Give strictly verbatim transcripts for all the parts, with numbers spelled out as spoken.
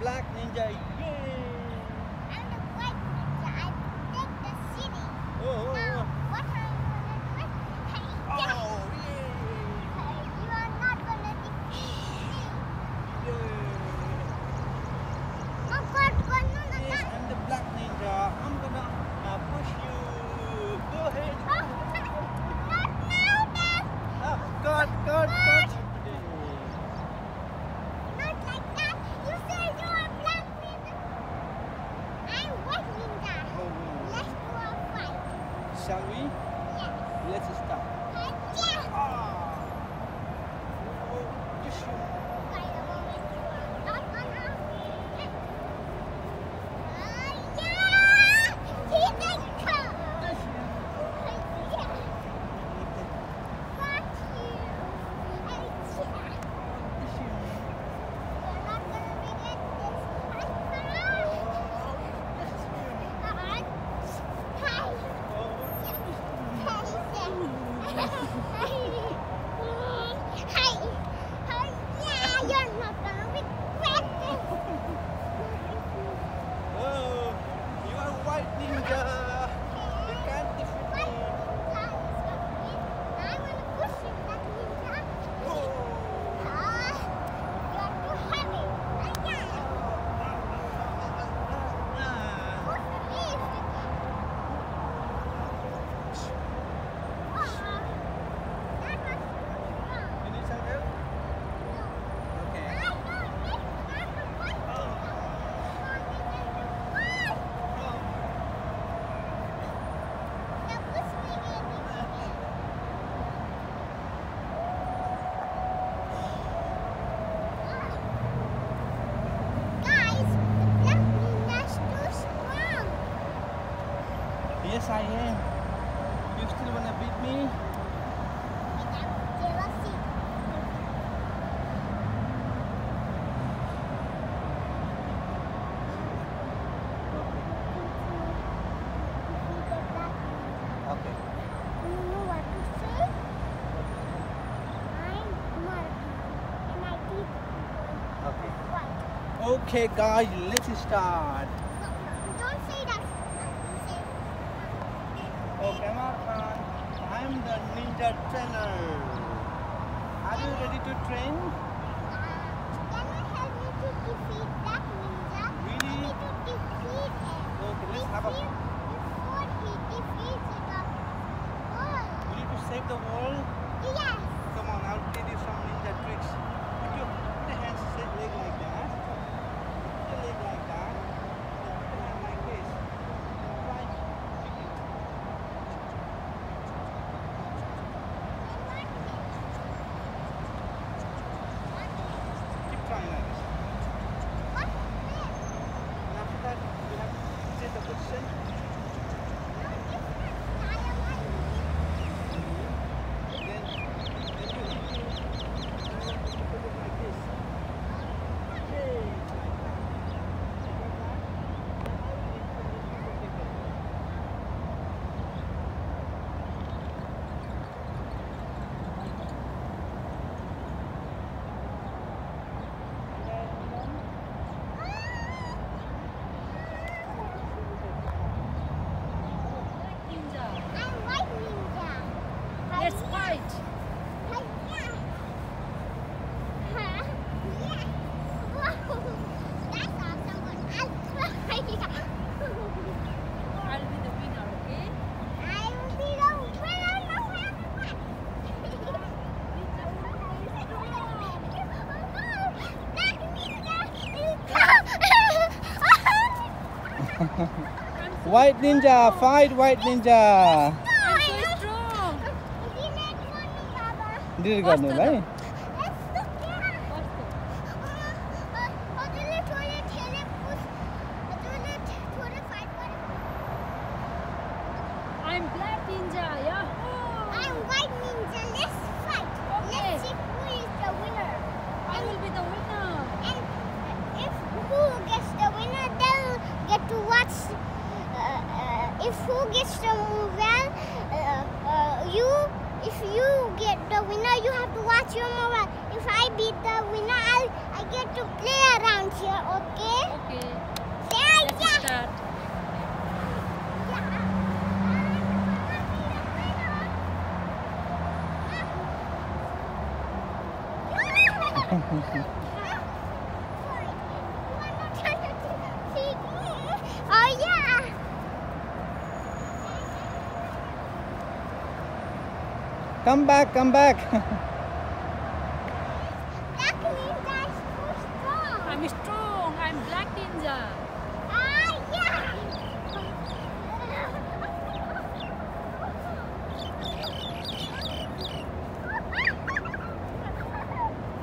black ninja. Yay! I'm the white ninja. I take the city. Oh, oh, now, oh. What are you going to do? Oh, yay! You are not going to defeat me. Yay! Oh, God, God, no, no, yes, I'm the black ninja. I'm going to uh, push you. Go ahead. Oh, not now, Dad. Oh, God, God, God. God. Shall we? Yes. Let's start. Yes. Oh. Oh, you should. Yes, I am. You still wanna beat me? Okay. You know what to say? I'm Marky, and I beat you. Okay. What? Okay, guys, let's start. Okay, Markhan, I'm the ninja trainer. Are you ready to train? Uh, can you help me to defeat that ninja? Really? I need to defeat him. Okay, let's have a... Before he defeats the world. You need to save the world? Yes. Come on, I'll give you some ninja tricks. Put your hands, set leg like that. Put your leg like that. White ninja, fight white ninja. I'm so strong. Did it go no, right? I'm black ninja, yahoo! I'm white ninja. Let's fight. Okay. Let's see who is the winner. I and, will be the winner. And if who gets the winner, they'll get to watch. If who gets the well, uh, uh, you, if you get the winner, you have to watch your mobile. If I beat the winner, I'll, I get to play around here, okay? Come back, come back. Black ninja is too strong. I'm strong. I'm black ninja. Ah, yeah.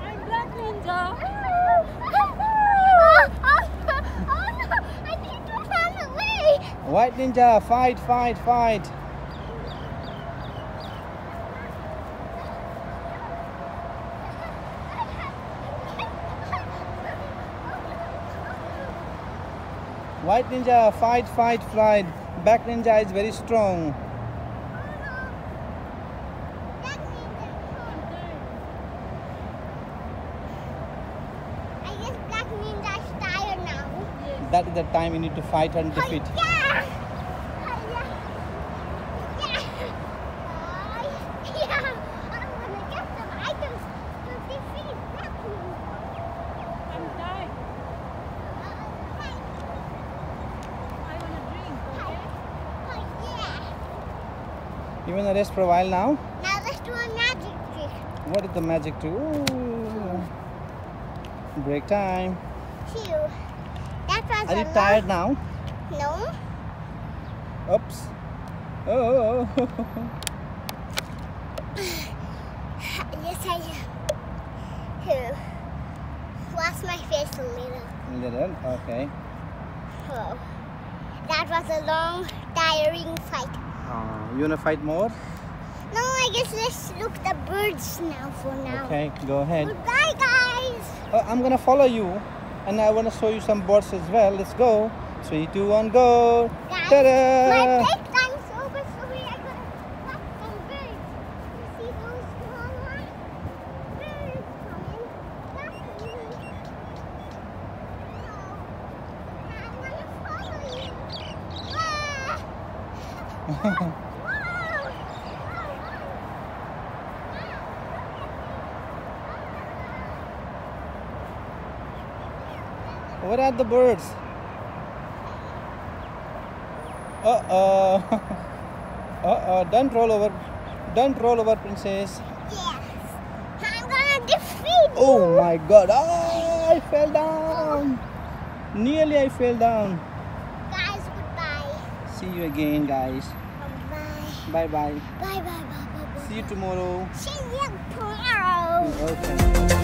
I'm black ninja. Oh, oh no, I need to run away. White ninja, fight, fight, fight. White ninja, fight, fight, flight. Black ninja is very strong. Black ninja is strong. I guess black ninja is tired now. Yes. That is the time you need to fight and defeat. Oh, yeah. Oh, yeah. Yeah. Oh, yeah. I'm gonna get some items to defeat black ninja. I'm tired. You want to rest for a while now? Now let's do a magic trick. What is the magic trick? Ooh. Break time. Phew. That was Are you tired now? No. Oops. Oh. Yes, I am. Wash my face a little. A little? Okay. Oh. That was a long, tiring fight. Uh, you wanna fight more? No, I guess let's look at the birds now for now. Okay, go ahead. Goodbye, guys. Uh, I'm gonna follow you, and I wanna show you some birds as well. Let's go. Three, two, one, go. Guys, ta-da! My playtime is over, so we are gonna pluck some birds. You see those small white birds coming? That's me. Oh, I wanna follow you. What are the birds? Uh-oh. Uh-oh. Don't roll over. Don't roll over, princess. Yes. I'm gonna defeat you. Oh my god. Oh, I fell down. Nearly I fell down. See you again, guys. Bye bye. Bye bye. Bye bye. Bye bye. See you tomorrow. See you tomorrow. Okay.